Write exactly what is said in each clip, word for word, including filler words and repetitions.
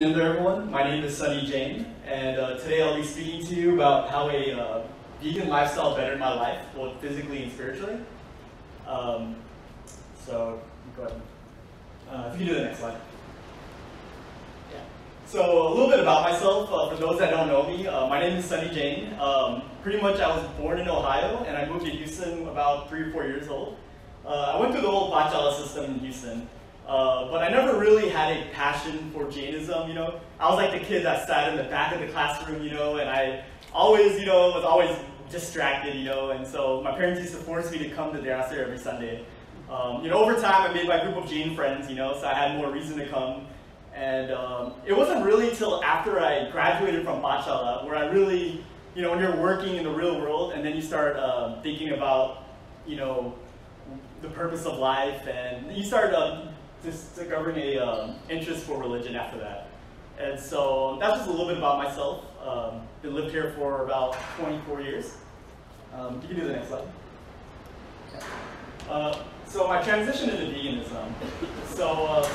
Hello everyone, my name is Sunny Jain, and uh, today I'll be speaking to you about how a uh, vegan lifestyle bettered my life, both physically and spiritually. Um, so, go ahead. Uh, if you can do the next slide. Yeah. So, a little bit about myself, uh, for those that don't know me, uh, my name is Sunny Jain. Um, pretty much I was born in Ohio, and I moved to Houston about three or four years old. Uh, I went through the whole Bachala system in Houston. Uh, but I never really had a passion for Jainism, you know. I was like the kid that sat in the back of the classroom, you know, and I always, you know, was always distracted, you know, and so my parents used to force me to come to Derasar every Sunday. Um, you know, over time I made my group of Jain friends, you know, so I had more reason to come. And um, it wasn't really till after I graduated from Bachala where I really, you know, when you're working in the real world and then you start uh, thinking about, you know, the purpose of life, and you start um, discovering a um, interest for religion after that. And so that's just a little bit about myself. Um, been lived here for about twenty-four years. Um, you can do the next slide. Yeah. Uh, so my transition into veganism. So, uh,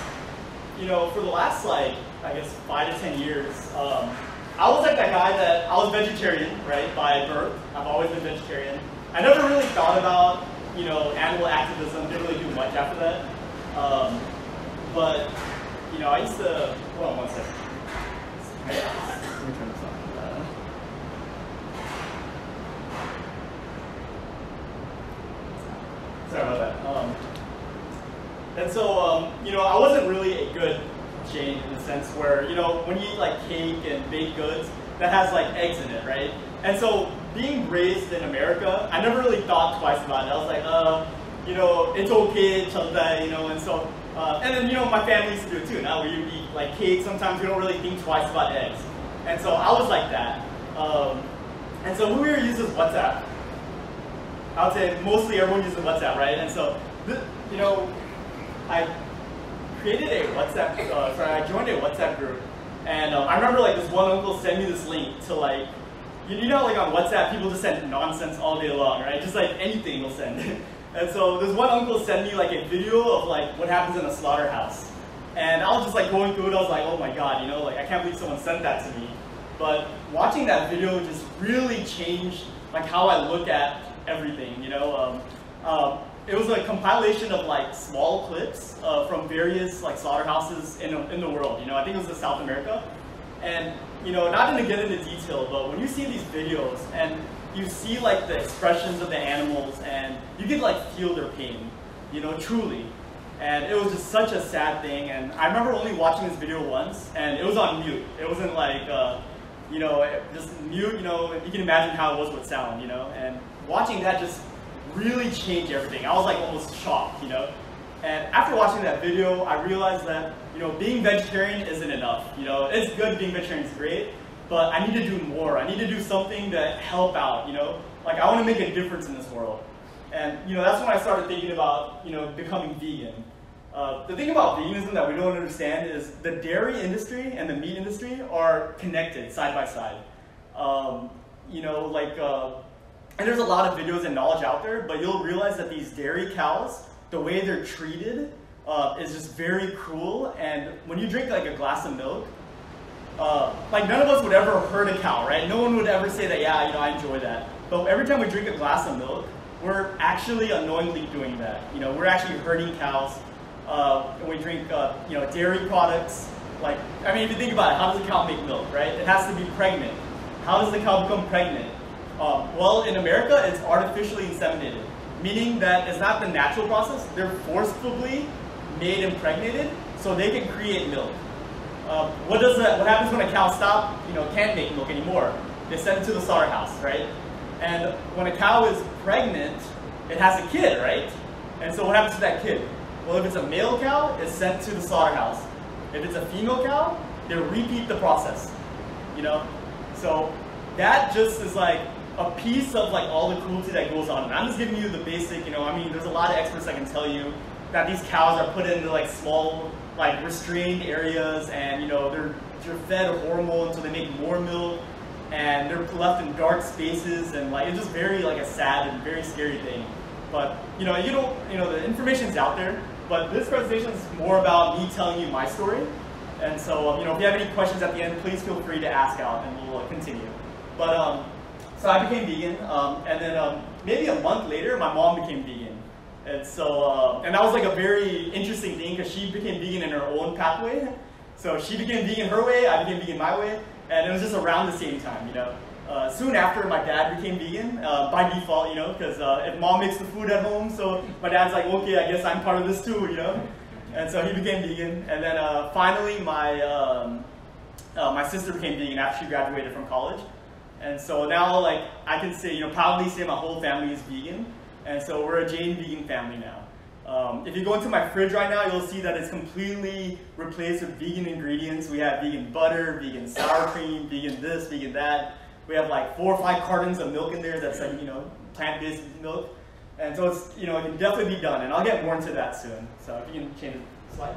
you know, for the last like, I guess, five to ten years, um, I was like that guy that, I was vegetarian, right, by birth. I've always been vegetarian. I never really thought about, you know, animal activism, didn't really do much after that. Um, but, you know, I used to, hold on one second. Let me turn this off. Uh, sorry about that. Um, and so, um, you know, I wasn't really a good Jain in the sense where, you know, when you eat like cake and baked goods, that has like eggs in it, right? And so, being raised in America, I never really thought twice about it. I was like, uh, you know, it's okay, chalda, you know, and so, uh, and then, you know, my family used to do it too. Now we eat like cake, sometimes we don't really think twice about eggs. And so I was like that. Um, and so we were using WhatsApp. I would say mostly everyone uses WhatsApp, right? And so, you know, I created a WhatsApp, uh, sorry, I joined a WhatsApp group. And um, I remember like this one uncle sent me this link to like, you know, like on WhatsApp, people just send nonsense all day long, right? Just like anything they'll send. And so this one uncle sent me like a video of like what happens in a slaughterhouse. And I was just like going through it, I was like, oh my god, you know, like I can't believe someone sent that to me. But watching that video just really changed like how I look at everything, you know. Um, um, it was a compilation of like small clips uh, from various like slaughterhouses in, in the world, you know, I think it was in South America. And, you know, not going to get into detail, but when you see these videos and you see like the expressions of the animals and you can like feel their pain, you know, truly. And it was just such a sad thing. And I remember only watching this video once and it was on mute. It wasn't like, uh, you know, just mute, you know, you can imagine how it was with sound, you know. And watching that just really changed everything. I was like almost shocked, you know. And after watching that video, I realized that, you know, being vegetarian isn't enough, you know. It's good, being vegetarian is great. But I need to do more. I need to do something to help out, you know? Like, I want to make a difference in this world. And, you know, that's when I started thinking about, you know, becoming vegan. Uh, the thing about veganism that we don't understand is the dairy industry and the meat industry are connected side by side. Um, you know, like, uh, and there's a lot of videos and knowledge out there, but you'll realize that these dairy cows, the way they're treated uh, is just very cruel. And when you drink, like, a glass of milk, Uh, like none of us would ever hurt a cow, right? No one would ever say that, yeah, you know, I enjoy that. But every time we drink a glass of milk, we're actually unknowingly doing that. You know, we're actually hurting cows. Uh, when we drink, uh, you know, dairy products. Like, I mean, if you think about it, how does a cow make milk, right? It has to be pregnant. How does the cow become pregnant? Um, well, in America, it's artificially inseminated, meaning that it's not the natural process. They're forcibly made impregnated so they can create milk. Uh, what does that, what happens when a cow stop, you know, can't make milk anymore? They send it to the slaughterhouse, right? And when a cow is pregnant, it has a kid, right? And so what happens to that kid? Well, if it's a male cow, it's sent to the slaughterhouse. If it's a female cow, they repeat the process, you know? So that just is like a piece of like all the cruelty that goes on. And I'm just giving you the basic, you know, I mean, there's a lot of experts that can tell you that these cows are put into like small, like restrained areas, and you know they're they're fed a hormone so they make more milk, and they're left in dark spaces, and like it's just very like a sad and very scary thing. But you know you don't you know the information's out there, but this presentation is more about me telling you my story And so, um, you know, if you have any questions at the end, please feel free to ask out, and we'll uh, continue. But um, so I became vegan, um, and then um, maybe a month later, my mom became vegan. And so, uh, and that was like a very interesting thing, because she became vegan in her own pathway. So she became vegan her way, I became vegan my way, and it was just around the same time, you know. Uh, soon after, my dad became vegan, uh, by default, you know, because uh, if mom makes the food at home, so my dad's like, okay, I guess I'm part of this too, you know. And so he became vegan, and then uh, finally my um, uh, my sister became vegan after she graduated from college, and so now like I can say, you know, proudly say my whole family is vegan, and so we're a Jain vegan family now. Um, if you go into my fridge right now, you'll see that it's completely replaced with vegan ingredients. We have vegan butter, vegan sour cream, vegan this, vegan that. We have like four or five cartons of milk in there that's like, you know, plant-based milk. And so it's, you know, it can definitely be done, and I'll get more into that soon. So if you can change the slide.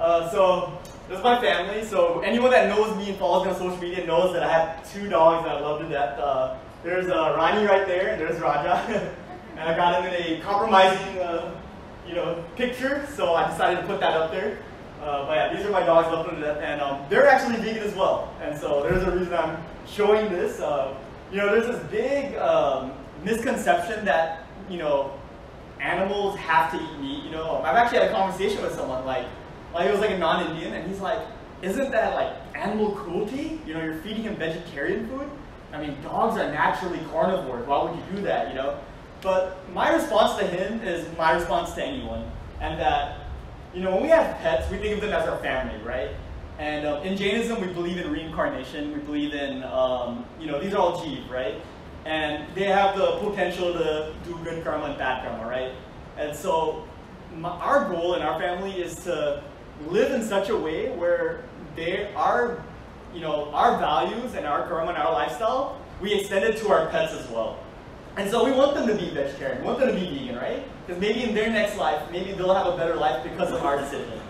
Uh, so this is my family. So anyone that knows me and follows me on social media knows that I have two dogs that I love to death. Uh, there's uh, Rani right there, and there's Raja. And I got him in a compromising, uh, you know, picture, so I decided to put that up there. Uh, but yeah, these are my dogs, love them to death, and um, they're actually vegan as well. And so there's a reason I'm showing this. Uh, you know, there's this big um, misconception that, you know, animals have to eat meat. You know, I've actually had a conversation with someone, like, like it was like a non-Indian, and he's like, isn't that like animal cruelty? You know, you're feeding him vegetarian food? I mean, dogs are naturally carnivores. Why would you do that, you know? But my response to him is my response to anyone, and that, you know, when we have pets, we think of them as our family, right? And uh, in Jainism, we believe in reincarnation. We believe in, um, you know, these are all Jeev, right? And they have the potential to do good karma and bad karma, right? And so my, our goal in our family is to live in such a way where they are, you know, our values and our karma and our lifestyle, we extend it to our pets as well. And so we want them to be vegetarian, we want them to be vegan, right? Because maybe in their next life, maybe they'll have a better life because of our decision.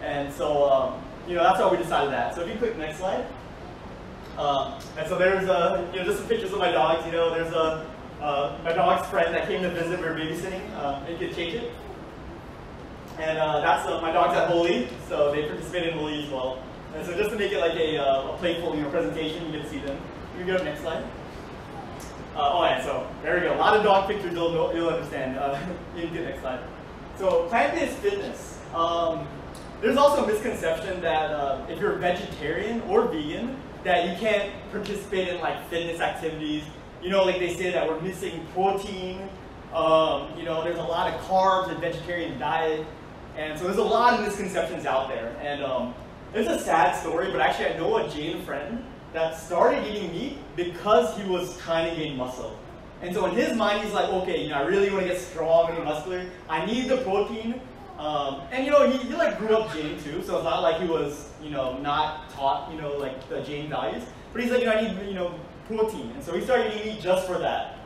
And so, um, you know, that's how we decided that. So if you click next slide. Uh, and so there's, uh, you know, just some pictures of my dogs. You know, there's a, uh, my dog's friend that came to visit, we were babysitting, uh, and could change it. And uh, that's, uh, my dog's at Holi, so they participate in Holi as well. And so just to make it like a, uh, a playful, you know, presentation, you can see them. You can go to next slide. Uh, oh yeah, so there we go. A lot of dog pictures, you'll, you'll understand. Uh, you can get next slide. So plant-based fitness. Um, there's also a misconception that uh, if you're a vegetarian or vegan, that you can't participate in like fitness activities. You know, like they say that we're missing protein. Um, you know, there's a lot of carbs in vegetarian diet, and so there's a lot of misconceptions out there. And um, it's a sad story, but actually I know a Jain friend that started eating meat because he was trying to gain muscle. And so in his mind, he's like, okay, you know, I really want to get strong and muscular. I need the protein. Um, and, you know, he, he like grew up Jain too, so it's not like he was, you know, not taught, you know, like the Jain values. But he's like, you know, I need, you know, protein. And so he started eating meat just for that.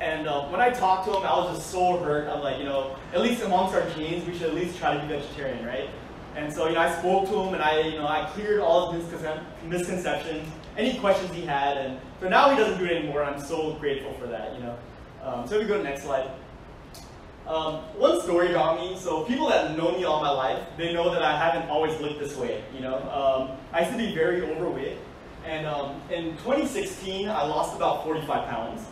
And uh, when I talked to him, I was just so hurt. I'm like, you know, at least amongst our Jains, we should at least try to be vegetarian, right? And so, you know, I spoke to him, and I, you know, I cleared all his misconce misconceptions, any questions he had, and so now he doesn't do it anymore, and I'm so grateful for that, you know. Um, so if we go to the next slide. Um, one story about me, so people that know me all my life, they know that I haven't always lived this way, you know. Um, I used to be very overweight, and um, in twenty sixteen, I lost about forty-five pounds.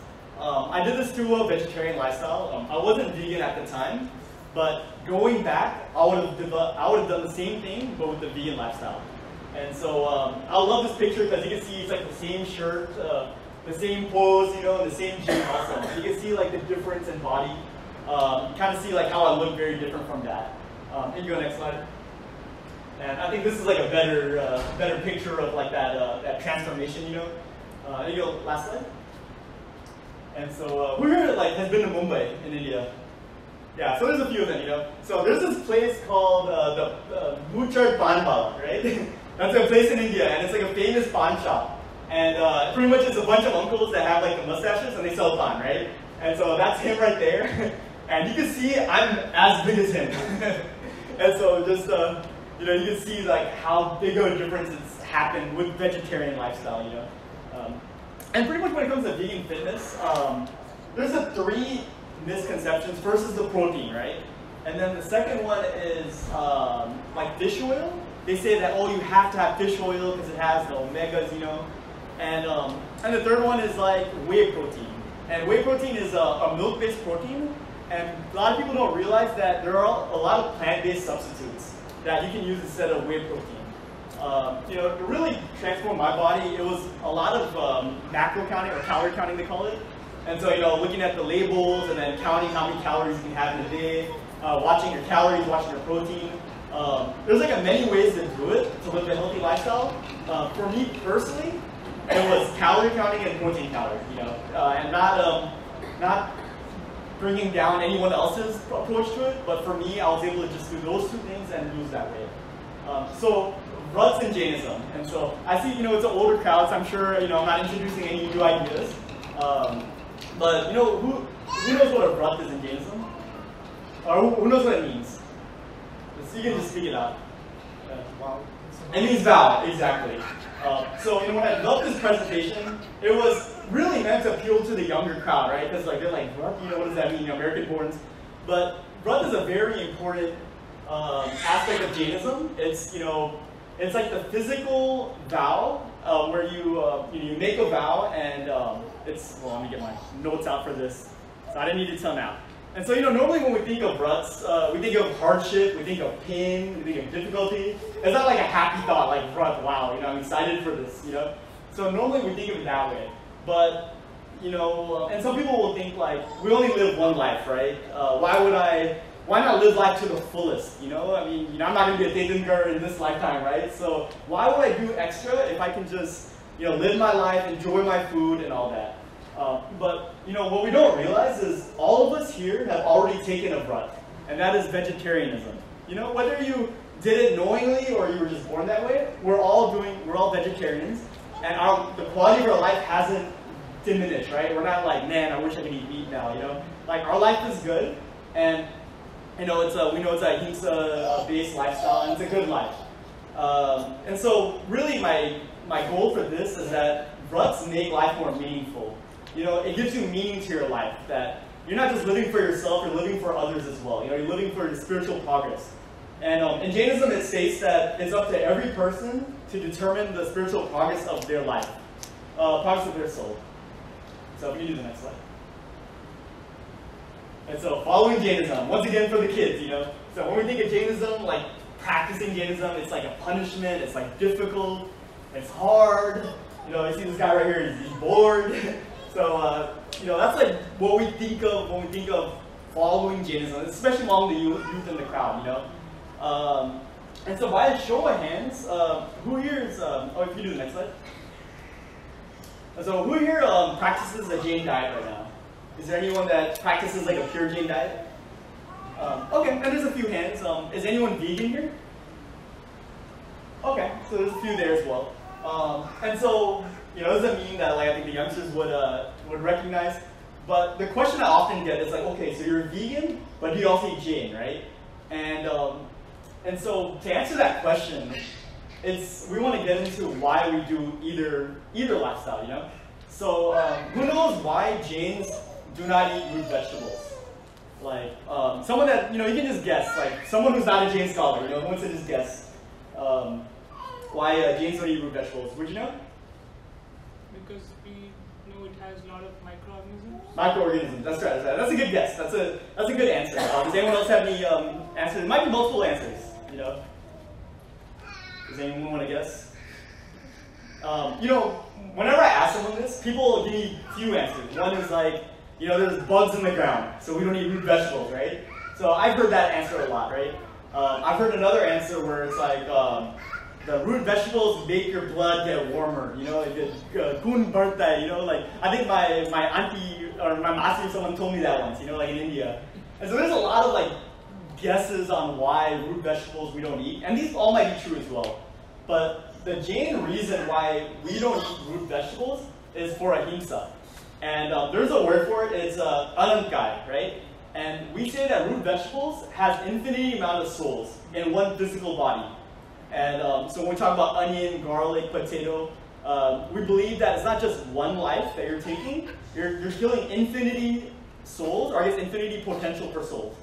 Um, I did this through a vegetarian lifestyle. Um, I wasn't vegan at the time, but going back, I would have I would have done the same thing, but with the vegan lifestyle. And so um, I love this picture because you can see it's like the same shirt, uh, the same pose, you know, and the same gym also. You can see like the difference in body. Um, kind of see like how I look very different from that. Um, and you go next slide. And I think this is like a better, uh, better picture of like that uh, that transformation, you know. Uh, and you go last slide. And so uh, who here like has been to Mumbai in India? Yeah, so there's a few of them, you know. So there's this place called uh, the uh, Butcher Pan Bhava, right? That's a place in India, and it's like a famous pan shop. And uh, pretty much it's a bunch of uncles that have like the mustaches, and they sell pan, right? And so that's him right there. And you can see I'm as big as him. And so just, uh, you know, you can see like how big of a difference it's happened with vegetarian lifestyle, you know. Um, and pretty much when it comes to vegan fitness, um, there's a three misconceptions. First is the protein, right? And then the second one is um, like fish oil. They say that, oh, you have to have fish oil because it has the omegas, you know. And um, and the third one is like whey protein. And whey protein is a, a milk-based protein. And a lot of people don't realize that there are a lot of plant-based substitutes that you can use instead of whey protein. Um, you know, it really transformed my body. It was a lot of um, macro counting, or calorie counting they call it. And so, you know, looking at the labels and then counting how many calories you can have in a day, uh, watching your calories, watching your protein. Um, there's like a many ways to do it, to live a healthy lifestyle. Uh, for me personally, it was calorie counting and protein calories, you know, uh, and not, um, not bringing down anyone else's approach to it, but for me, I was able to just do those two things and lose that weight. Um, so, Bruds in Jainism, and so I see, you know, it's an older crowd, so I'm sure, you know, I'm not introducing any new ideas, um, but, you know, who, who knows what a brud is in Jainism? Or who, who knows what it means? So you can just speak it out. Uh, wow. It means vow, exactly. Uh, so, you know, when I loved this presentation, it was really meant to appeal to the younger crowd, right? Because, like, they're like, brud, you know, what does that mean, you know, American-borns? But brud is a very important um, aspect of Jainism. It's, you know, it's like the physical vow uh, where you, uh, you, know, you make a vow and um, it's, well, let me get my notes out for this. So I didn't need to tell now. And so, you know, normally when we think of bruds, uh, we think of hardship, we think of pain, we think of difficulty. It's not like a happy thought, like, brud, wow, you know, I'm excited for this, you know? So normally we think of it that way. But, you know, and some people will think like, we only live one life, right? Uh, why would I... Why not live life to the fullest, you know? I mean, you know, I'm not going to be a dating girl in this lifetime, right? So why would I do extra if I can just, you know, live my life, enjoy my food, and all that? Uh, but, you know, what we don't realize is all of us here have already taken a brud, and that is vegetarianism. You know, whether you did it knowingly or you were just born that way, we're all doing, we're all vegetarians, and our, the quality of our life hasn't diminished, right? We're not like, man, I wish I could eat meat now, you know? Like, our life is good, and... You know, it's a, we know it's a ahimsa-based lifestyle, and it's a good life. Um, and so, really, my my goal for this is that bruds make life more meaningful. You know, it gives you meaning to your life, that you're not just living for yourself, you're living for others as well. You know, you're living for your spiritual progress. And um, in Jainism, it states that it's up to every person to determine the spiritual progress of their life, uh, progress of their soul. So, if you do the next slide. And so, following Jainism, once again for the kids, you know. So when we think of Jainism, like practicing Jainism, it's like a punishment, it's like difficult, it's hard. You know, you see this guy right here, he's bored. So, uh, you know, that's like what we think of when we think of following Jainism, especially among the youth in the crowd, you know. Um, and so by a show of hands, uh, who here is, um, oh, if you do the next slide. So who here um, practices the Jain diet right now? Is there anyone that practices like a pure Jain diet? Um, okay, and there's a few hands. Um, is anyone vegan here? Okay, so there's a few there as well. Um, and so, you know, it doesn't mean that like I think the youngsters would uh, would recognize. But the question I often get is like, okay, so you're a vegan, but do you also eat Jain, right? And um, and so to answer that question, it's we want to get into why we do either either lifestyle, you know. So um, who knows why Jains do not eat root vegetables. Like, um, someone that, you know, you can just guess, like, someone who's not a Jain scholar, you know, who wants to just guess um, why uh, Jains don't eat root vegetables. Would you know? Because we know it has a lot of microorganisms. Microorganisms, that's right, that's right. That's a good guess. That's a, that's a good answer. Uh, does anyone else have any um, answers? It might be multiple answers, you know. Does anyone want to guess? Um, you know, whenever I ask someone this, people give me few answers. One is like, you know, there's bugs in the ground, so we don't eat root vegetables, right? So I've heard that answer a lot, right? Um, I've heard another answer where it's like, um, the root vegetables make your blood get warmer, you know, like the kun barta, you know, like, I think my, my auntie, or my masi, someone told me that once, you know, like in India. And so there's a lot of, like, guesses on why root vegetables we don't eat, and these all might be true as well. But the Jain reason why we don't eat root vegetables is for ahimsa. And um, there's a word for it, it's uh, anamkai, right? And we say that root vegetables has infinity amount of souls in one physical body. And um, so when we talk about onion, garlic, potato, uh, we believe that it's not just one life that you're taking, you're, you're killing infinity souls, or I guess infinity potential for souls.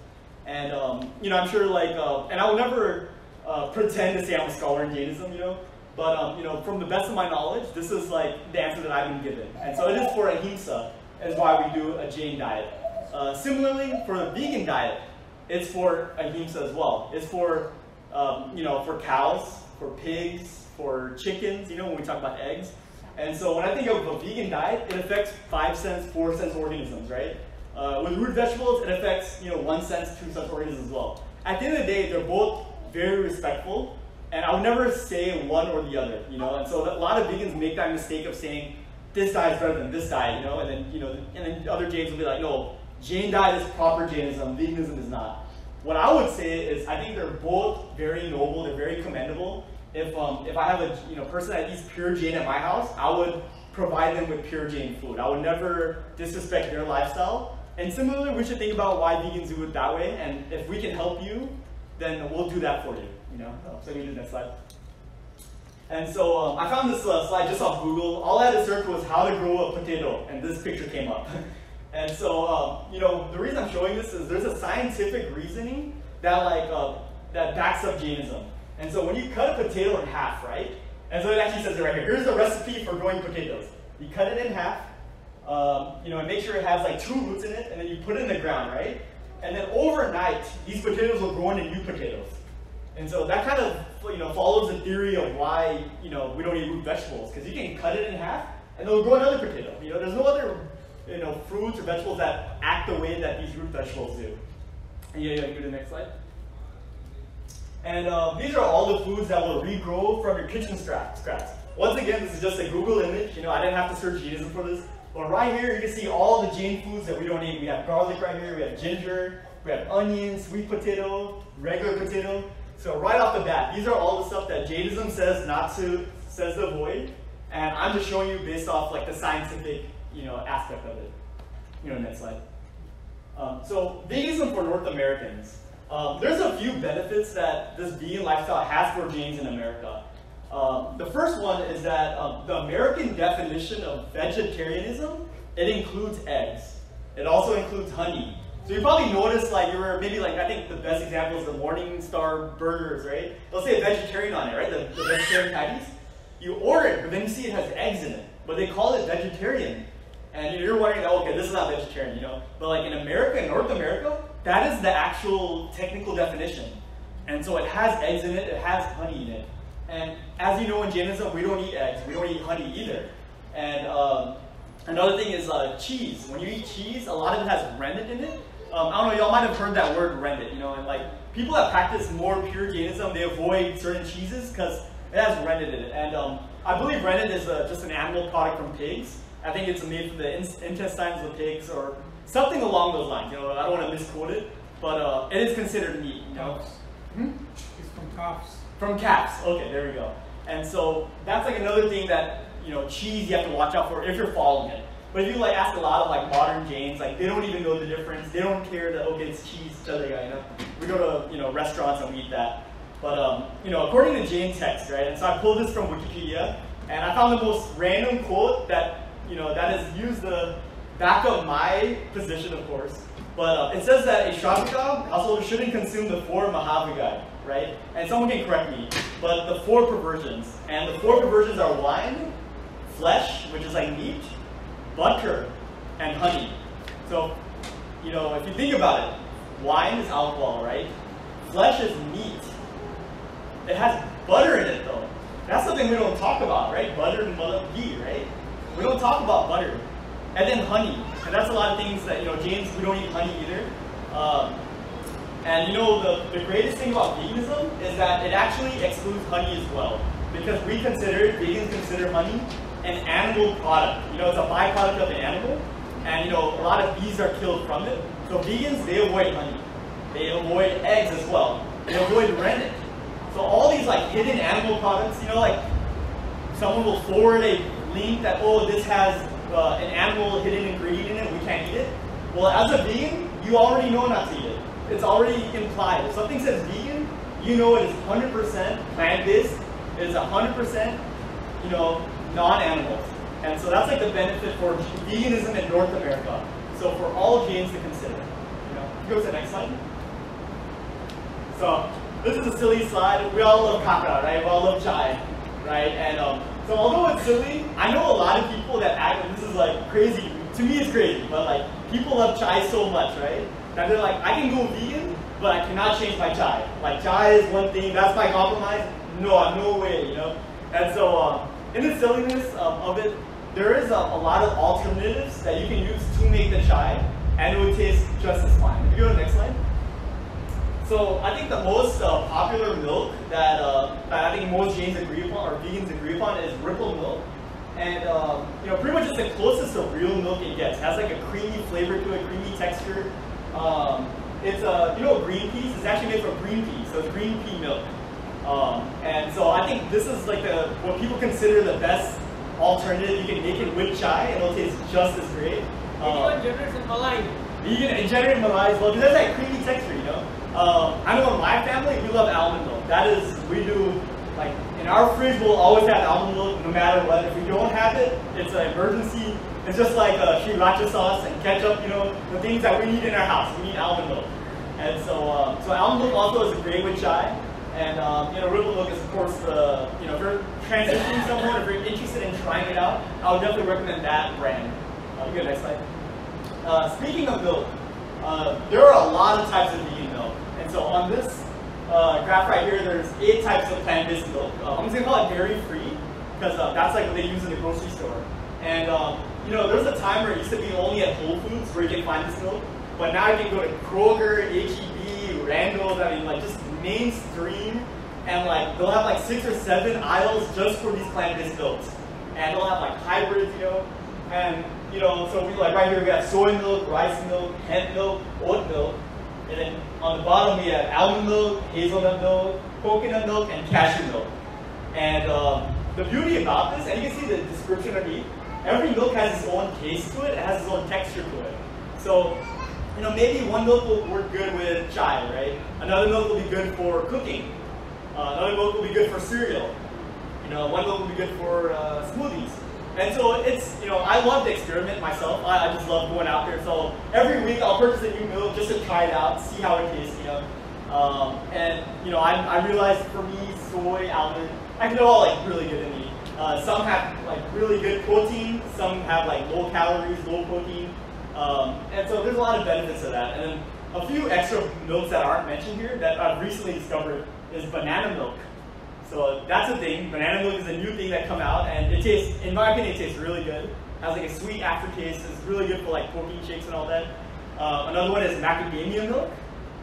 And um, you know, I'm sure like, uh, and I will never uh, pretend to say I'm a scholar in Jainism, you know. But um, you know, from the best of my knowledge, this is like the answer that I've been given, and so it is for ahimsa, is why we do a Jain diet. Uh, similarly, for a vegan diet, it's for ahimsa as well. It's for um, you know, for cows, for pigs, for chickens. You know, when we talk about eggs, and so when I think of a vegan diet, it affects five cents, four cents organisms, right? Uh, with root vegetables, it affects you know one cent, two cent organisms as well. At the end of the day, they're both very respectful. And I would never say one or the other, you know. And so a lot of vegans make that mistake of saying this diet is better than this diet, you know. And then you know, and then other Jains will be like, no, Jain diet is proper Jainism, veganism is not. What I would say is, I think they're both very noble, they're very commendable. If um, if I have a you know person that eats pure Jain at my house, I would provide them with pure Jain food. I would never disrespect their lifestyle. And similarly, we should think about why vegans do it that way. And if we can help you, then we'll do that for you. You know, so you do the next slide. And so um, I found this uh, slide just off Google. All I had to search was how to grow a potato, and this picture came up. And so um, you know, the reason I'm showing this is there's a scientific reasoning that like uh, that backs up Jainism. And so when you cut a potato in half, right? And so it actually says it right here. Here's the recipe for growing potatoes. You cut it in half. Um, you know, and make sure it has like two roots in it, and then you put it in the ground, right? And then overnight, these potatoes will grow into new potatoes. And so that kind of you know follows the theory of why you know we don't eat root vegetables, because you can cut it in half and they'll grow another potato. You know, there's no other you know fruits or vegetables that act the way that these root vegetables do. And yeah, yeah, go to the next slide. And uh, these are all the foods that will regrow from your kitchen scraps. Once again, this is just a Google image. You know, I didn't have to search Jainism for this. But right here, you can see all the Jain foods that we don't eat. We have garlic right here. We have ginger. We have onions, sweet potato, regular potato. So right off the bat, these are all the stuff that Jainism says not to, says to avoid, and I'm just showing you based off like the scientific, you know, aspect of it. You know, next slide. Um, so veganism for North Americans. Um, there's a few benefits that this vegan lifestyle has for Jains in America. Um, the first one is that um, the American definition of vegetarianism, it includes eggs. It also includes honey. So you probably noticed, like, you were maybe, like, I think the best example is the Morningstar burgers, right? They'll say vegetarian on it, right? The, the vegetarian patties. You order it, but then you see it has eggs in it. But they call it vegetarian. And you're wondering, oh, okay, this is not vegetarian, you know? But, like, in America, in North America, that is the actual technical definition. And so it has eggs in it, it has honey in it. And as you know, in Jainism, we don't eat eggs. We don't eat honey either. And um, another thing is uh, cheese. When you eat cheese, a lot of it has rennet in it. Um, I don't know, y'all might have heard that word rennet, you know, and like people that practice more pure Jainism, they avoid certain cheeses because it has rennet in it. And um, I believe rennet is a, just an animal product from pigs. I think it's made from the in intestines of pigs or something along those lines. You know, I don't want to misquote it, but uh, it is considered meat, you know. Hmm? It's from calves. From calves, okay, there we go. And so that's like another thing that, you know, cheese you have to watch out for if you're following it. But if you like ask a lot of like modern Jains, like they don't even know the difference. They don't care that okay, it's cheese, da da da. You know, we go to you know restaurants and we eat that. But um, you know, according to Jain text, right? And so I pulled this from Wikipedia, and I found the most random quote that you know that is used to back up my position, of course. But uh, it says that a Shravaka also shouldn't consume the four Mahavigai, right? And someone can correct me, but the four perversions, and the four perversions are wine, flesh, which is like meat, butter, and honey. So, you know, if you think about it, wine is alcohol, right? Flesh is meat. It has butter in it, though. That's something we don't talk about, right? Butter and mother ghee, right? We don't talk about butter. And then honey. And that's a lot of things that, you know, James, we don't eat honey either. Um, and, you know, the, the greatest thing about veganism is that it actually excludes honey as well. Because we consider, vegans consider honey an animal product. You know, it's a byproduct of an animal, and you know, a lot of bees are killed from it. So vegans, they avoid honey. They avoid eggs as well. They avoid rennet. So all these like hidden animal products, you know, like someone will forward a link that, oh, this has uh, an animal hidden ingredient in it, we can't eat it. Well, as a vegan, you already know not to eat it. It's already implied. If something says vegan, you know it is one hundred percent plant-based. It is one hundred percent, you know, non-animals. And so that's like the benefit for veganism in North America. So for all Jains to consider. You know, go to the next slide. So this is a silly slide. We all love caca, right? We all love chai, right? And um, so although it's silly, I know a lot of people that act, and this is like crazy. To me it's crazy, but like people love chai so much, right? That they're like, I can go vegan, but I cannot change my chai. Like chai is one thing, that's my compromise. No, no way, you know? And so um, in the silliness um, of it, there is a, a lot of alternatives that you can use to make the chai, and it would taste just as fine. If you go to the next slide. So I think the most uh, popular milk that, uh, that I think most Jains agree upon, or vegans agree upon, is Ripple Milk. And um, you know, pretty much it's the closest of real milk it gets. It has like a creamy flavor to it, creamy texture. Um, it's a, you know, green peas? It's actually made from green peas, so it's green pea milk. Um, and so I think this is like the, what people consider the best alternative. You can make it with chai and it'll taste just as great. Um, vegan generates in Malai. Vegan generates in Malai as well, because that's like creamy texture, you know? Uh, I know in my family, we love almond milk. That is, we do, like, in our fridge, we'll always have almond milk no matter what. If we don't have it, it's an emergency. It's just like uh, Sriracha sauce and ketchup, you know, the things that we need in our house. We need almond milk. And so, um, so almond milk also is great with chai. And um, you know, Ripple Milk is, of course, the, you know, if you're transitioning someone, if you're interested in trying it out, I would definitely recommend that brand. Uh, you go next slide. Uh, speaking of milk, uh, there are a lot of types of vegan milk. And so on this uh, graph right here, there's eight types of plant-based milk. Uh, I'm just gonna call it dairy-free, because uh, that's like what they use in the grocery store. And um, you know, there's a time where it used to be only at Whole Foods where you can find this milk, but now you can go to Kroger, H E B, Randall's, I mean, like just mainstream, and like they'll have like six or seven aisles just for these plant-based milks. And they'll have like hybrids, you know, and you know, so we like right here we have soy milk, rice milk, hemp milk, oat milk, and then on the bottom we have almond milk, hazelnut milk, coconut milk, and cashew milk. And um, the beauty about this, and you can see the description underneath, every milk has its own taste to it, it has its own texture to it. So, you know, maybe one milk will work good with chai, right? Another milk will be good for cooking. Uh, another milk will be good for cereal. You know, one milk will be good for uh, smoothies. And so it's, you know, I love to experiment myself. I, I just love going out there. So every week I'll purchase a new milk just to try it out, see how it tastes, you know. Um, and, you know, I, I realized for me, soy, almond, I can all like really good in me. Uh, some have like really good protein, some have like low calories, low protein. Um, and so there's a lot of benefits to that. And then a few extra milks that aren't mentioned here that I've recently discovered is banana milk. So that's a thing. Banana milk is a new thing that come out, and it tastes, in my opinion, it tastes really good. It has like a sweet aftertaste. It's really good for like protein shakes and all that. Uh, another one is macadamia milk,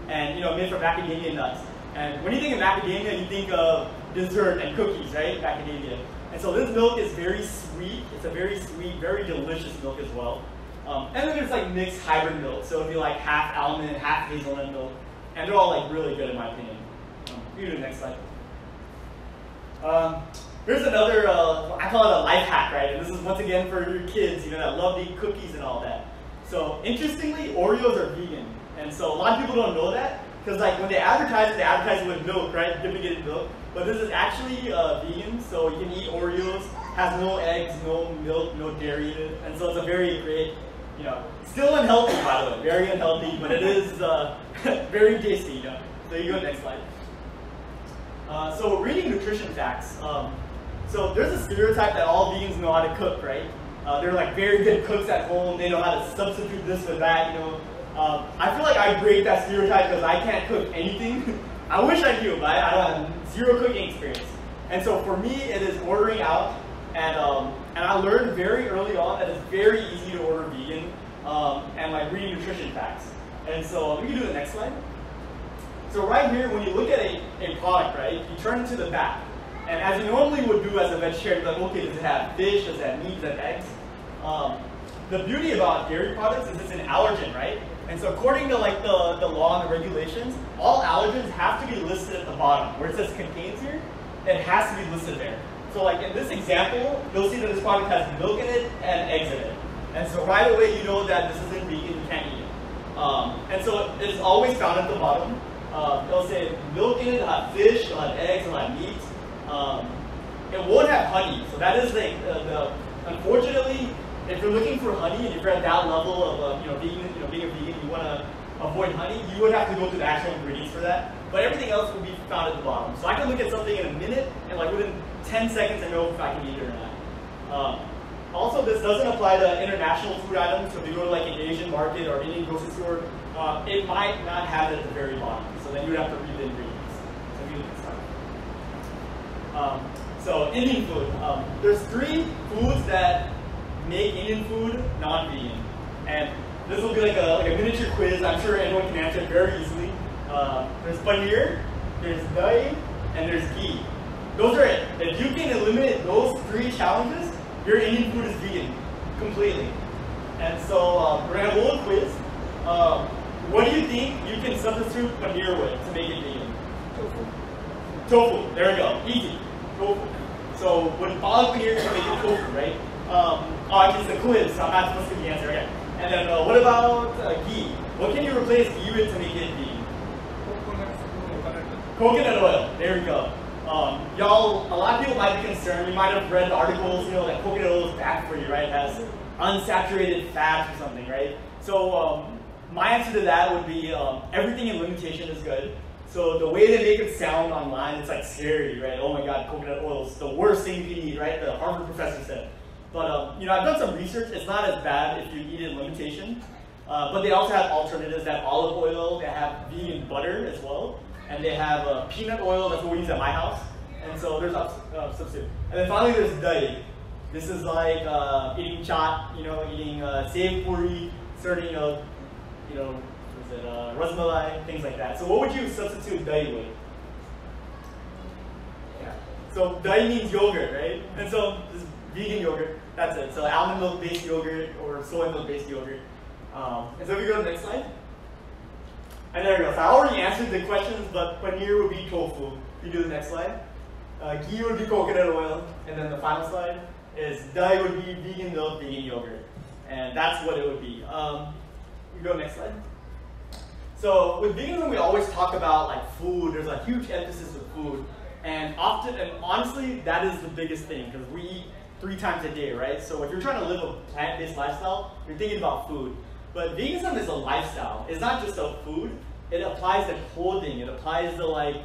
and you know, made from macadamia nuts. And when you think of macadamia, you think of dessert and cookies, right? Macadamia. And so this milk is very sweet. It's a very sweet, very delicious milk as well. Um, and then there's like mixed hybrid milk. So it'd be like half almond, half hazelnut milk. And they're all like really good in my opinion. Um, you do the next slide. Um, here's another, uh, I call it a life hack, right? And this is once again for your kids, you know, that love to eat cookies and all that. So interestingly, Oreos are vegan. And so a lot of people don't know that. Because like when they advertise, they advertise with milk, right? Dipping it in milk. But this is actually uh, vegan, so you can eat Oreos. Has no eggs, no milk, no dairy in it. And so it's a very great, you know, still unhealthy by the way, very unhealthy, but it is uh, very tasty, you know. So you go next slide. Uh, so reading nutrition facts. Um, so there's a stereotype that all vegans know how to cook, right? Uh, they're like very good cooks at home. They know how to substitute this or that, you know. Um, I feel like I break that stereotype because I can't cook anything. I wish I knew, but I, I don't have zero cooking experience. And so for me, it is ordering out. And, um, and I learned very early on that it's very easy to order vegan um, and like reading nutrition facts. And so we can do the next slide. So right here, when you look at a, a product, right, you turn it to the back. And as you normally would do as a vegetarian, like, okay, does it have fish, does it have meat, does it have eggs? Um, the beauty about dairy products is it's an allergen, right? And so according to like the, the law and the regulations, all allergens have to be listed at the bottom. Where it says contains here, it has to be listed there. So like in this example, you'll see that this product has milk in it and eggs in it. And so right away you know that this isn't vegan, you can't eat it. Um, and so it's always found at the bottom. Uh, they'll say milk in it, it'll have fish, it'll have eggs, it'll have meat. Um, it won't have honey. So that is like the, the, unfortunately, if you're looking for honey and if you're at that level of uh, you know, vegan, you know, being a vegan, you want to avoid honey, you would have to go through the actual ingredients for that. But everything else will be found at the bottom. So I can look at something in a minute, and like within ten seconds, I know if I can eat it or not. Um, also, this doesn't apply to international food items. So if you go to like an Asian market or Indian grocery store, uh, it might not have it at the very bottom. So then you would have to read the ingredients. So we look at stuff. Um, so Indian food. Um, there's three foods that make Indian food non-vegan, and this will be like a, like a miniature quiz. I'm sure anyone can answer it very easily. Uh, there's paneer, there's dahi, and there's ghee. Those are it. If you can eliminate those three challenges, your Indian food is vegan completely. And so um, we're gonna have a little quiz. Um, what do you think you can substitute paneer with to make it vegan? Tofu. Tofu. There we go. Easy. Tofu. So when follow paneer, you make it tofu, right? Um, oh, it's a quiz, so I'm not supposed to give the answer again. And then, uh, what about uh, ghee? What can you replace ghee with to make it vegan? Coconut, coconut. Coconut oil. There we go. Um, Y'all, a lot of people might be concerned. You might have read articles, you know, that coconut oil is bad for you, right? It has unsaturated fat or something, right? So um, my answer to that would be um, everything in limitation is good. So the way they make it sound online, it's like scary, right? Oh my God, coconut oil is the worst thing you can eat, right? The Harvard professor said. But um, you know, I've done some research. It's not as bad if you eat it in limitation. Uh, but they also have alternatives. They have olive oil. They have vegan butter as well. And they have uh, peanut oil. That's what we use at my house. And so there's a uh, substitute. And then finally, there's dahi. This is like uh, eating chaat, you know, eating uh, sev puri, certain, you know, you know, what is it, uh, rasmalai, things like that. So what would you substitute dahi with? Yeah. So dahi means yogurt, right? And so this vegan yogurt. That's it. So almond milk-based yogurt or soy milk-based yogurt. Um, and so if we go to the next slide. And there we go. So I already answered the questions, but paneer would be tofu. If you do the next slide. Uh, ghee would be coconut oil. And then the final slide is dahi would be vegan milk, vegan yogurt. And that's what it would be. Um, you go next slide. So with veganism, we always talk about like food. There's a huge emphasis of food. And often, and honestly, that is the biggest thing because we eat three times a day, right? So if you're trying to live a plant-based lifestyle, you're thinking about food. But veganism is a lifestyle. It's not just a food. It applies to clothing. It applies to like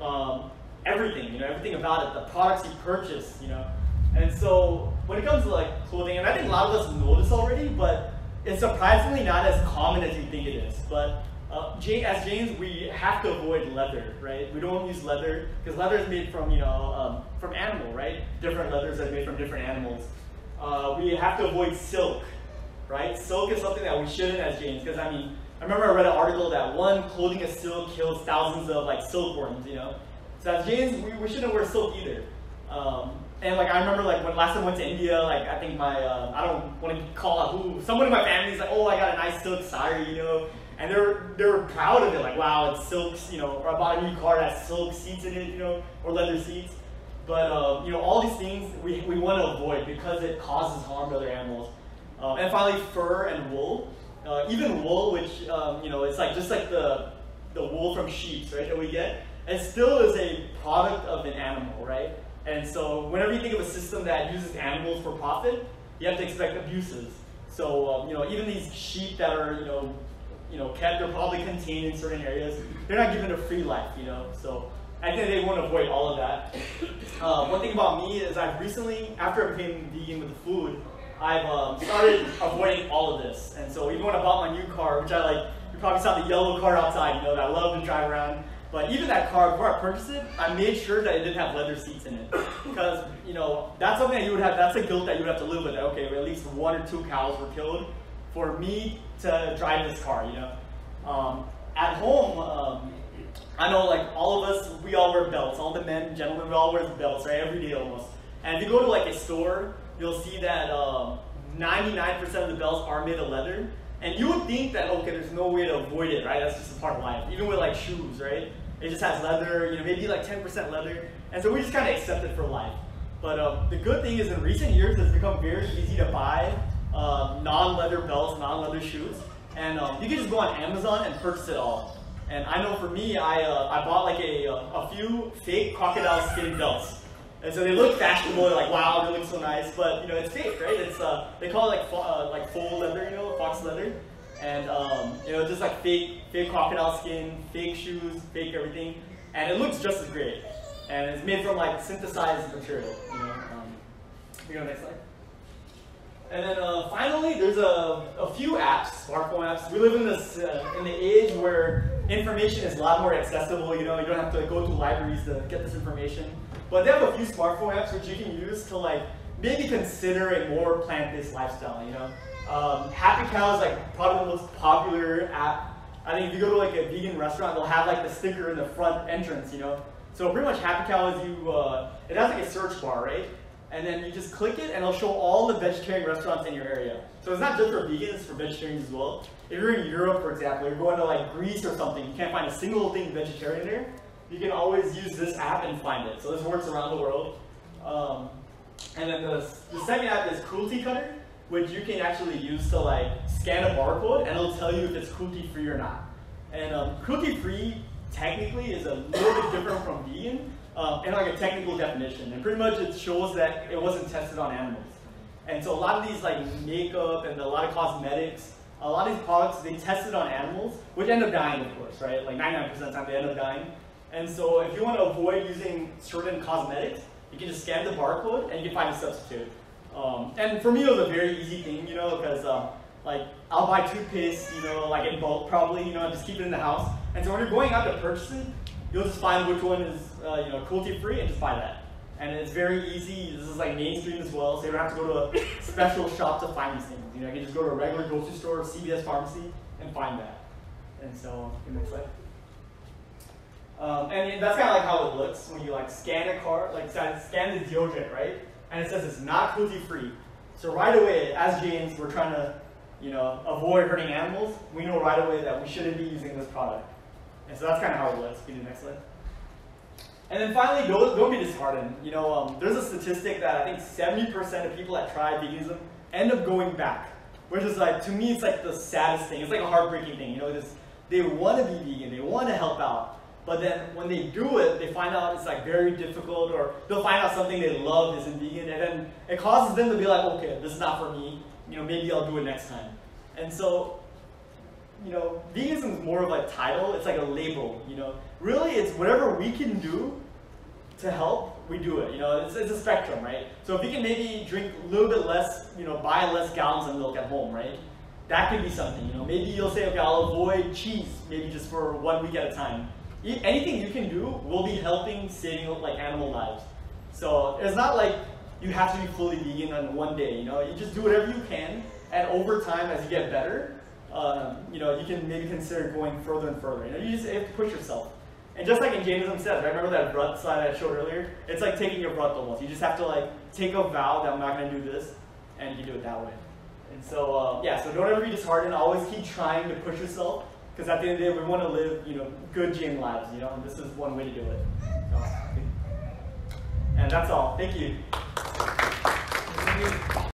um, everything, you know, everything about it, the products you purchase, you know. And so when it comes to like clothing, and I think a lot of us know this already, but it's surprisingly not as common as you think it is. But uh, as Jains, we have to avoid leather, right? We don't use leather because leather is made from, you know, um, from animal, right? Different leathers are made from different animals. Uh, we have to avoid silk, right? Silk is something that we shouldn't as Jains, because I mean, I remember I read an article that one clothing of silk kills thousands of like silkworms, you know? So as Jains, we, we shouldn't wear silk either. Um, and like, I remember like when last time I went to India, like I think my, uh, I don't want to call out who, someone in my family's like, oh, I got a nice silk sari, you know? And they're they're proud of it, like, wow, it's silk, you know, or I bought a new car that has silk seats in it, you know, or leather seats. But um, you know, all these things we, we want to avoid because it causes harm to other animals. Um, and finally, fur and wool. Uh, even wool, which um, you know, it's like just like the the wool from sheep, right? That we get, it still is a product of an animal, right? And so, whenever you think of a system that uses animals for profit, you have to expect abuses. So um, you know, even these sheep that are you know you know kept, they're probably contained in certain areas. They're not given a free life, you know. So I think they want to avoid all of that. Uh, one thing about me is I've recently, after I became vegan with the food, I've um, started avoiding all of this. And so even when I bought my new car, which I like, you probably saw the yellow car outside, you know, that I love to drive around. But even that car, before I purchased it, I made sure that it didn't have leather seats in it. Because, you know, that's something that you would have, that's a guilt that you would have to live with. That, okay, well, at least one or two cows were killed for me to drive this car, you know. Um, at home, um, I know like all of us, we all wear belts. All the men, gentlemen, we all wear belts, right? Every day almost. And if you go to like a store, you'll see that ninety-nine percent um, of the belts are made of leather. And you would think that, okay, there's no way to avoid it, right? That's just a part of life. Even with like shoes, right? It just has leather, you know, maybe like ten percent leather. And so we just kind of accept it for life. But um, the good thing is in recent years, it's become very easy to buy um, non-leather belts, non-leather shoes. And um, you can just go on Amazon and purchase it all. And I know for me, I uh, I bought like a a few fake crocodile skin belts, and so they look fashionable. They're like, wow, they look so nice, but you know it's fake, right? It's uh, they call it like fo uh, like faux leather, you know, fox leather. and um, you know, just like fake, fake crocodile skin, fake shoes, fake everything, and it looks just as great. And it's made from like synthesized material. You know, um, you go next slide. And then uh, finally, there's a, a few apps, smartphone apps. We live in this uh, in the age where information is a lot more accessible. You know, you don't have to go to libraries to get this information. But they have a few smartphone apps which you can use to like maybe consider a more plant-based lifestyle. You know, um, Happy Cow is like probably the most popular app. I think if you go to like a vegan restaurant, they'll have like the sticker in the front entrance. You know, so pretty much Happy Cow is you. Uh, it has like a search bar, right? And then you just click it, and it'll show all the vegetarian restaurants in your area. So it's not just for vegans, it's for vegetarians as well. If you're in Europe, for example, you're going to like Greece or something, you can't find a single thing vegetarian there, you can always use this app and find it. So this works around the world. Um, and then the, the second app is Cruelty Cutter, which you can actually use to like scan a barcode, and it'll tell you if it's cruelty-free or not. And um, cruelty-free, technically, is a little bit different from vegan, Uh, and like a technical definition, and pretty much it shows that it wasn't tested on animals. And so a lot of these like makeup and a lot of cosmetics, a lot of these products, they tested on animals, which end up dying, of course, right? Like ninety-nine percent of the time they end up dying. And so if you want to avoid using certain cosmetics, you can just scan the barcode and you can find a substitute. Um, and for me, it was a very easy thing, you know, because um, like I'll buy toothpaste, you know, like in bulk probably, you know, and just keep it in the house. And so when you're going out to purchase it, you'll just find which one is uh, you know, cruelty-free and just buy that. And it's very easy. This is like mainstream as well, so you don't have to go to a special shop to find these things. You know, you can just go to a regular grocery store, C V S pharmacy, and find that. And so, it looks like. Um, and that's kind of like how it looks when you like scan a card, like scan the deodorant, right? And it says it's not cruelty-free. So right away, as Jains, we're trying to, you know, avoid hurting animals. We know right away that we shouldn't be using this product. And so that's kind of how it was. Can you do the next slide? And then finally, don't, don't be disheartened. You know, um, there's a statistic that I think seventy percent of people that try veganism end up going back, which is like, to me, it's like the saddest thing. It's like a heartbreaking thing. You know, just, they want to be vegan, they want to help out, but then when they do it, they find out it's like very difficult, or they'll find out something they love isn't vegan, and then it causes them to be like, okay, this is not for me. You know, maybe I'll do it next time. And so, you know, veganism is more of a title, it's like a label, you know. Really, it's whatever we can do to help, we do it, you know. It's, it's a spectrum, right? So if you can maybe drink a little bit less, you know, buy less gallons of milk at home, right? That could be something, you know. Maybe you'll say, okay, I'll avoid cheese, maybe just for one week at a time. Anything you can do will be helping saving, like, animal lives. So it's not like you have to be fully vegan on one day, you know. You just do whatever you can, and over time, as you get better, Um, you know, you can maybe consider going further and further. You know, you just you have to push yourself. And just like in Jainism says, right? Remember that brud slide I showed earlier? It's like taking your brud almost. You just have to like take a vow that I'm not going to do this, and you do it that way. And so, uh, yeah, so don't ever be disheartened. Always keep trying to push yourself, because at the end of the day, we want to live, you know, good Jain lives, you know, and this is one way to do it. So, and that's all. Thank you. Thank you.